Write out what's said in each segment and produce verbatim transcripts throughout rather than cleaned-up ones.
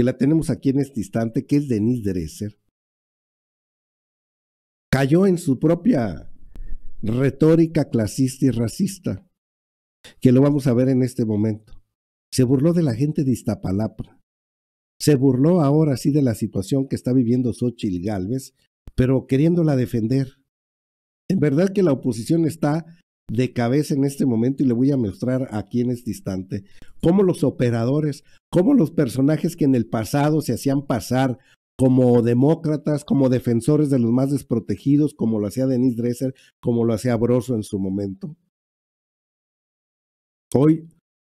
que la tenemos aquí en este instante, que es Denise Dresser, cayó en su propia retórica clasista y racista, que lo vamos a ver en este momento. Se burló de la gente de Iztapalapa, se burló ahora sí de la situación que está viviendo Xochitl Gálvez, pero queriéndola defender. En verdad que la oposición está de cabeza en este momento, y le voy a mostrar aquí en este instante cómo los operadores, cómo los personajes que en el pasado se hacían pasar como demócratas, como defensores de los más desprotegidos, como lo hacía Denise Dresser, como lo hacía Brozo en su momento. Hoy,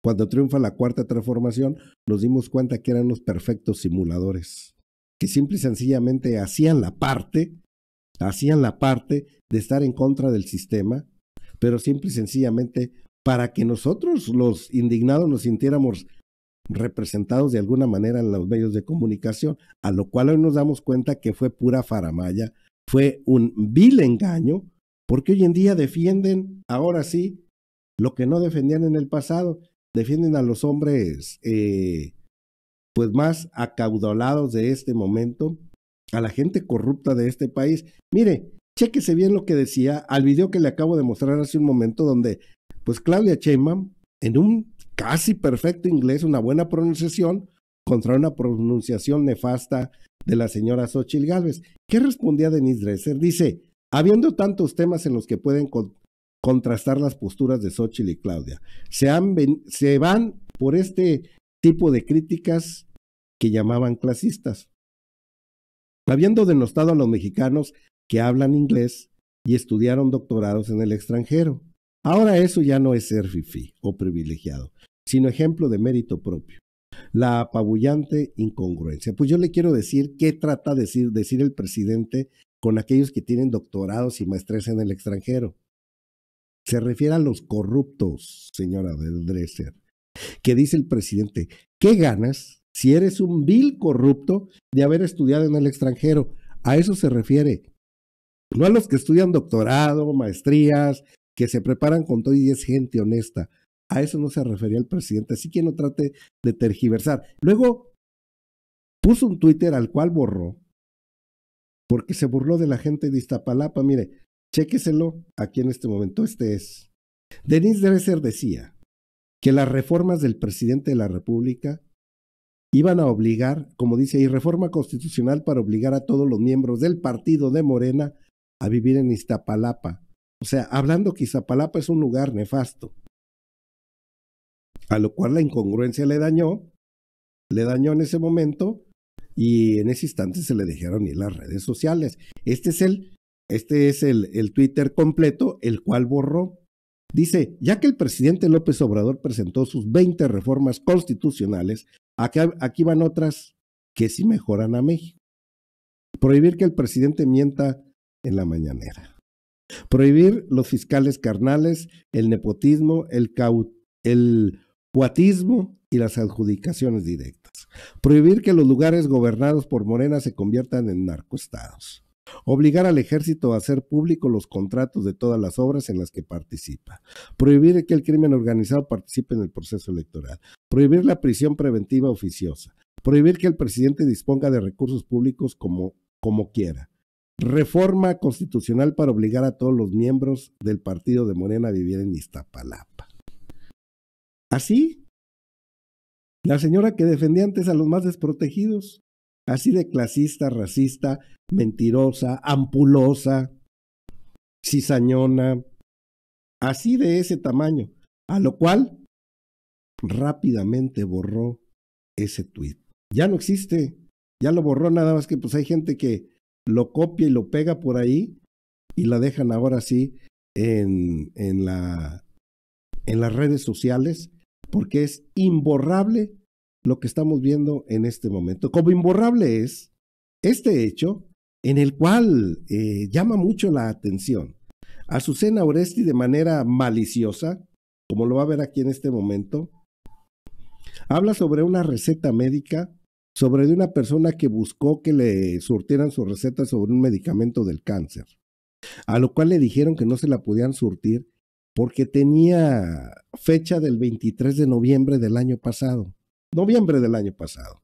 cuando triunfa la Cuarta Transformación, nos dimos cuenta que eran los perfectos simuladores, que simple y sencillamente hacían la parte, hacían la parte de estar en contra del sistema, pero simple y sencillamente para que nosotros los indignados nos sintiéramos representados de alguna manera en los medios de comunicación, a lo cual hoy nos damos cuenta que fue pura faramalla, fue un vil engaño, porque hoy en día defienden, ahora sí, lo que no defendían en el pasado, defienden a los hombres eh, pues más acaudalados de este momento, a la gente corrupta de este país. Mire, chéquese bien lo que decía al video que le acabo de mostrar hace un momento, donde pues Claudia Sheinbaum, en un casi perfecto inglés, una buena pronunciación, contra una pronunciación nefasta de la señora Xochitl Gálvez. ¿Qué respondía Denise Dresser? Dice, habiendo tantos temas en los que pueden con contrastar las posturas de Xochitl y Claudia, se, han se van por este tipo de críticas que llamaban clasistas. Habiendo denostado a los mexicanos que hablan inglés y estudiaron doctorados en el extranjero. Ahora eso ya no es ser fifí o privilegiado, sino ejemplo de mérito propio. La apabullante incongruencia. Pues yo le quiero decir qué trata de decir, decir el presidente con aquellos que tienen doctorados y maestrías en el extranjero. Se refiere a los corruptos, señora Dresser, que dice el presidente, ¿qué ganas si eres un vil corrupto de haber estudiado en el extranjero? A eso se refiere. No a los que estudian doctorado, maestrías, que se preparan con todo y es gente honesta. A eso no se refería el presidente, así que no trate de tergiversar. Luego puso un Twitter al cual borró, porque se burló de la gente de Iztapalapa. Mire, chéqueselo aquí en este momento. Este es. Denise Dresser decía que las reformas del presidente de la República iban a obligar, como dice ahí, reforma constitucional para obligar a todos los miembros del partido de Morena a vivir en Iztapalapa. O sea, hablando que Iztapalapa es un lugar nefasto, a lo cual la incongruencia le dañó, le dañó en ese momento, y en ese instante se le dejaron ir las redes sociales. Este es el, este es el, el Twitter completo, el cual borró. Dice, ya que el presidente López Obrador presentó sus veinte reformas constitucionales, aquí, aquí van otras que sí mejoran a México. Prohibir que el presidente mienta en la mañanera. Prohibir los fiscales carnales, el nepotismo, el, el cuatismo y las adjudicaciones directas. Prohibir que los lugares gobernados por Morena se conviertan en narcoestados. Obligar al ejército a hacer público los contratos de todas las obras en las que participa. Prohibir que el crimen organizado participe en el proceso electoral. Prohibir la prisión preventiva oficiosa. Prohibir que el presidente disponga de recursos públicos como, como quiera. Reforma constitucional para obligar a todos los miembros del partido de Morena a vivir en Iztapalapa. Así, la señora que defendía antes a los más desprotegidos, así de clasista, racista, mentirosa, ampulosa, cizañona, así de ese tamaño, a lo cual rápidamente borró ese tuit. Ya no existe, ya lo borró, nada más que pues hay gente que lo copia y lo pega por ahí y la dejan ahora sí en, en, la, en las redes sociales, porque es imborrable lo que estamos viendo en este momento. Como imborrable es este hecho en el cual eh, llama mucho la atención Azucena Uresti de manera maliciosa, como lo va a ver aquí en este momento, habla sobre una receta médica, sobre de una persona que buscó que le surtieran su receta sobre un medicamento del cáncer, a lo cual le dijeron que no se la podían surtir porque tenía fecha del veintitrés de noviembre del año pasado. Noviembre del año pasado.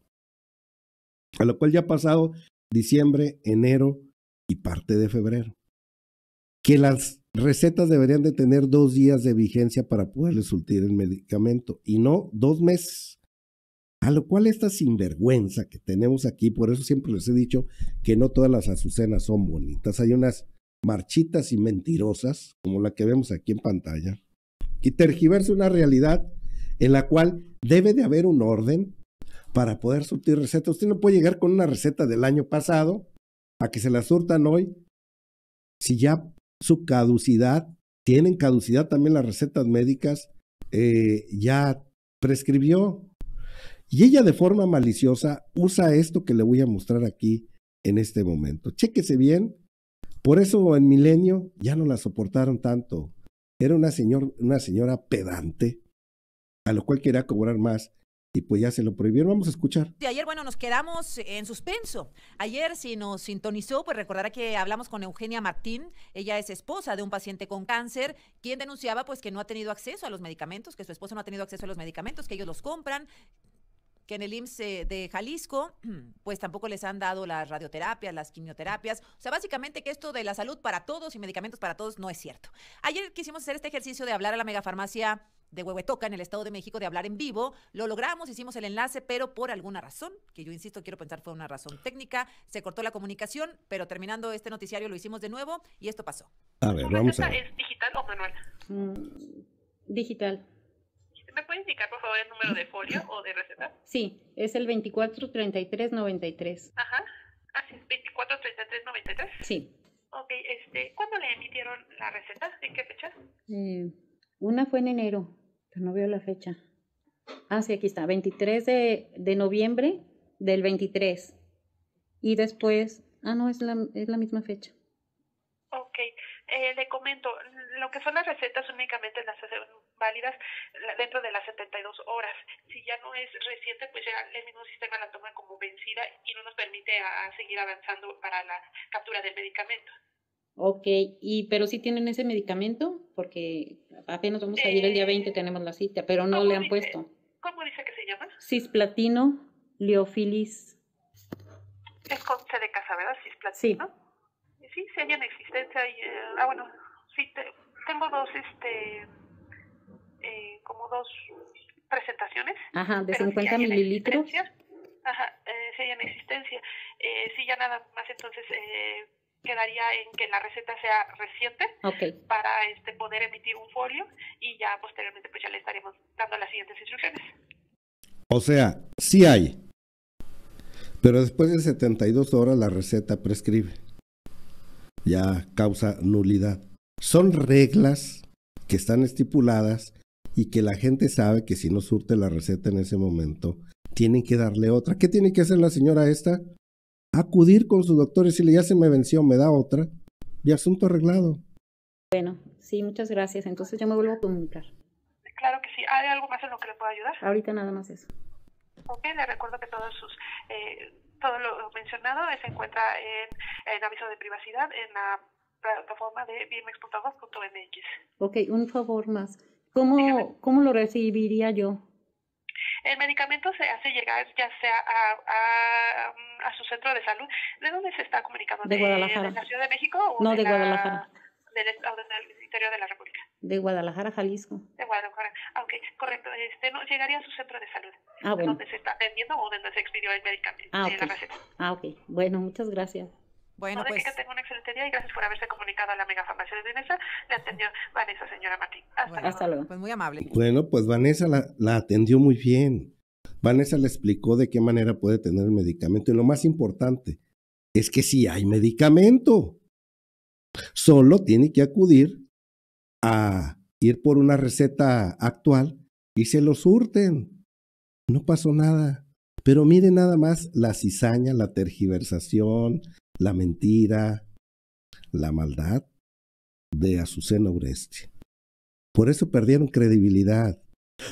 a lo cual ya ha pasado diciembre, enero y parte de febrero. Que las recetas deberían de tener dos días de vigencia para poderle surtir el medicamento y no dos meses. A lo cual esta sinvergüenza que tenemos aquí, por eso siempre les he dicho que no todas las azucenas son bonitas. Hay unas marchitas y mentirosas, como la que vemos aquí en pantalla, que tergiversa una realidad en la cual debe de haber un orden para poder surtir recetas. Usted no puede llegar con una receta del año pasado a que se la surtan hoy, si ya su caducidad, tienen caducidad también las recetas médicas, eh, ya prescribió. Y ella de forma maliciosa usa esto que le voy a mostrar aquí en este momento. Chéquese bien, por eso en Milenio ya no la soportaron tanto. Era una, señor, una señora pedante, a lo cual quería cobrar más. Y pues ya se lo prohibieron, vamos a escuchar. De ayer, bueno, nos quedamos en suspenso. Ayer, si nos sintonizó, pues recordará que hablamos con Eugenia Martín. Ella es esposa de un paciente con cáncer, quien denunciaba pues que no ha tenido acceso a los medicamentos, que su esposo no ha tenido acceso a los medicamentos, que ellos los compran, que en el I M S S de Jalisco, pues tampoco les han dado las radioterapias, las quimioterapias. O sea, básicamente que esto de la salud para todos y medicamentos para todos no es cierto. Ayer quisimos hacer este ejercicio de hablar a la megafarmacia de Huehuetoca en el Estado de México, de hablar en vivo. Lo logramos, hicimos el enlace, pero por alguna razón, que yo insisto, quiero pensar fue una razón técnica, se cortó la comunicación, pero terminando este noticiario lo hicimos de nuevo y esto pasó. A ver, vamos a ver. ¿Es digital o manual? Mm, digital. ¿Me puede indicar, por favor, el número de folio o de receta? Sí, es el veinticuatro treinta y tres noventa y tres. Ajá. Ah, sí, veinticuatro treinta y tres noventa y tres. Sí. Ok, este, ¿cuándo le emitieron la receta? ¿En qué fecha? Eh... Una fue en enero, pero no veo la fecha. Ah, sí, aquí está, veintitrés de noviembre del veintitrés. Y después, ah, no, es la, es la misma fecha. Ok, eh, le comento, lo que son las recetas únicamente las hacen válidas dentro de las setenta y dos horas. Si ya no es reciente, pues ya el mismo sistema la toma como vencida y no nos permite a, a seguir avanzando para la captura del medicamento. Ok, y, pero sí tienen ese medicamento, porque apenas vamos a ir el día veinte, tenemos la cita, pero no le han dice, puesto. ¿Cómo dice que se llama? Cisplatino, leofilis. Es con C de casa, ¿verdad? Cisplatino. Sí. Sí, se halla en existencia. Y, uh, ah, bueno, sí, te, tengo dos, este, eh, como dos presentaciones. Ajá, de cincuenta mililitros. Ajá, eh, se halla en existencia. Eh, sí, ya nada más, entonces... Eh, quedaría en que la receta sea reciente, okay, para este poder emitir un folio y ya posteriormente pues ya le estaremos dando las siguientes instrucciones. O sea, sí hay, pero después de setenta y dos horas la receta prescribe, ya causa nulidad. Son reglas que están estipuladas y que la gente sabe que si no surte la receta en ese momento, tienen que darle otra. ¿Qué tiene que hacer la señora esta? Acudir con su doctor y decirle, ya se me venció, me da otra, y asunto arreglado. Bueno, sí, muchas gracias. Entonces yo me vuelvo a comunicar. Claro que sí. ¿Hay algo más en lo que le pueda ayudar? Ahorita nada más eso. Ok, le recuerdo que todos sus, eh, todo lo mencionado se encuentra en, en aviso de privacidad en la plataforma de bimex punto gov punto mx. Ok, un favor más. ¿Cómo, ¿Cómo lo recibiría yo? El medicamento se hace llegar ya sea a, a, a su centro de salud. ¿De dónde se está comunicando? ¿De, de Guadalajara? ¿De la Ciudad de México? O no, de, de Guadalajara. La, del, del interior de la República. De Guadalajara, Jalisco. De Guadalajara. Ah, ok, correcto. Este, no, llegaría a su centro de salud. Ah, bueno. ¿Dónde se está atendiendo o dónde se expidió el medicamento? Ah, okay. La receta. Ah, ok. Bueno, muchas gracias. Bueno, no, pues... que tenga un excelente día y gracias por haberse comunicado a la megafarmacia de Vanessa. Le atendió Vanessa, señora Martín. Hasta, bueno, hasta luego. Pues muy amable. Bueno, pues Vanessa la, la atendió muy bien. Vanessa le explicó de qué manera puede tener el medicamento. Y lo más importante es que sí hay medicamento. Solo tiene que acudir a ir por una receta actual y se lo surten. No pasó nada. Pero mire nada más la cizaña, la tergiversación, la mentira, la maldad de Azucena Uresti. Por eso perdieron credibilidad.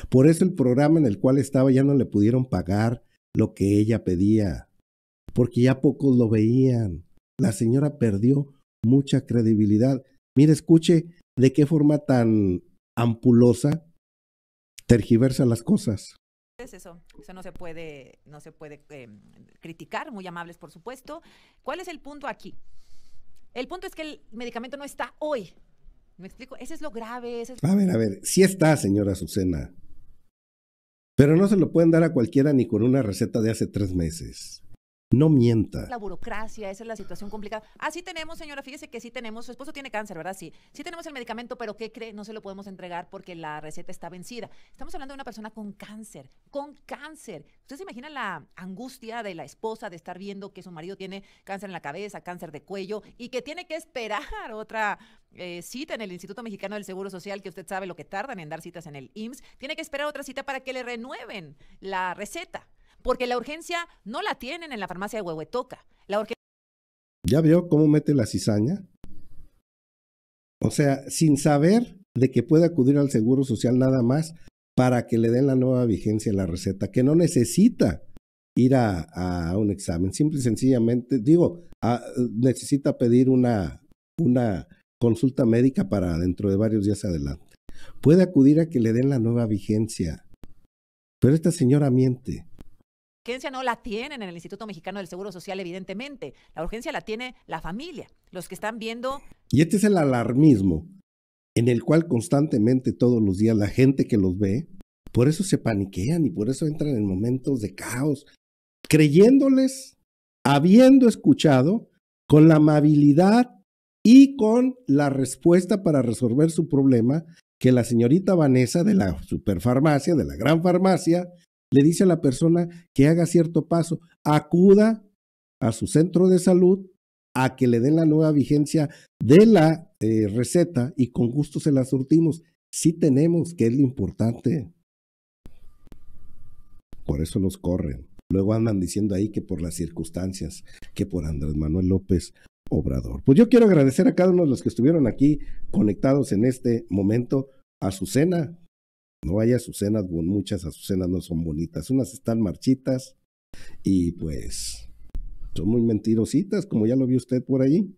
Por eso el programa en el cual estaba ya no le pudieron pagar lo que ella pedía, porque ya pocos lo veían. La señora perdió mucha credibilidad. Mire, escuche de qué forma tan ampulosa tergiversa las cosas. Eso, eso no se puede, no se puede eh, criticar, muy amables por supuesto. ¿Cuál es el punto aquí? El punto es que el medicamento no está hoy. ¿Me explico? Ese es lo grave. Ese es... A ver, a ver, sí está, señora Azucena. Pero no se lo pueden dar a cualquiera ni con una receta de hace tres meses. No mienta. La burocracia, esa es la situación complicada. Ah, sí tenemos, señora, fíjese que sí tenemos, su esposo tiene cáncer, ¿verdad? Sí, sí tenemos el medicamento, pero ¿qué cree? No se lo podemos entregar porque la receta está vencida. Estamos hablando de una persona con cáncer, con cáncer. ¿Usted se imagina la angustia de la esposa de estar viendo que su marido tiene cáncer en la cabeza, cáncer de cuello, y que tiene que esperar otra eh, cita en el Instituto Mexicano del Seguro Social, que usted sabe lo que tardan en dar citas en el I M S S? Tiene que esperar otra cita para que le renueven la receta. Porque la urgencia no la tienen en la farmacia de Huehuetoca. La urgencia... ¿Ya vio cómo mete la cizaña? O sea, sin saber de que puede acudir al Seguro Social nada más para que le den la nueva vigencia en la receta, que no necesita ir a, a un examen. Simple y sencillamente, digo, a, necesita pedir una, una consulta médica para dentro de varios días adelante. Puede acudir a que le den la nueva vigencia. Pero esta señora miente. La urgencia no la tienen en el Instituto Mexicano del Seguro Social, evidentemente. La urgencia la tiene la familia, los que están viendo. Y este es el alarmismo en el cual constantemente todos los días la gente que los ve, por eso se paniquean y por eso entran en momentos de caos, creyéndoles, habiendo escuchado, con la amabilidad y con la respuesta para resolver su problema que la señorita Vanessa de la superfarmacia, de la gran farmacia, le dice a la persona que haga cierto paso, acuda a su centro de salud a que le den la nueva vigencia de la eh, receta y con gusto se la surtimos. Sí tenemos, que es lo importante. Por eso los corren. Luego andan diciendo ahí que por las circunstancias, que por Andrés Manuel López Obrador. Pues yo quiero agradecer a cada uno de los que estuvieron aquí conectados en este momento. A Azucena. No hay azucenas, muchas azucenas no son bonitas, unas están marchitas y pues son muy mentirositas, como ya lo vio usted por ahí.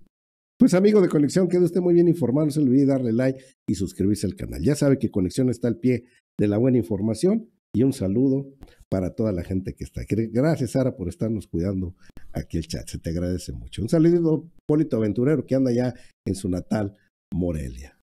Pues amigo de Conexión, quede usted muy bien informado, no se olvide darle like y suscribirse al canal. Ya sabe que Conexión está al pie de la buena información y un saludo para toda la gente que está aquí. Gracias, Sara, por estarnos cuidando aquí el chat, se te agradece mucho. Un saludo, Hipólito Aventurero, que anda ya en su natal Morelia.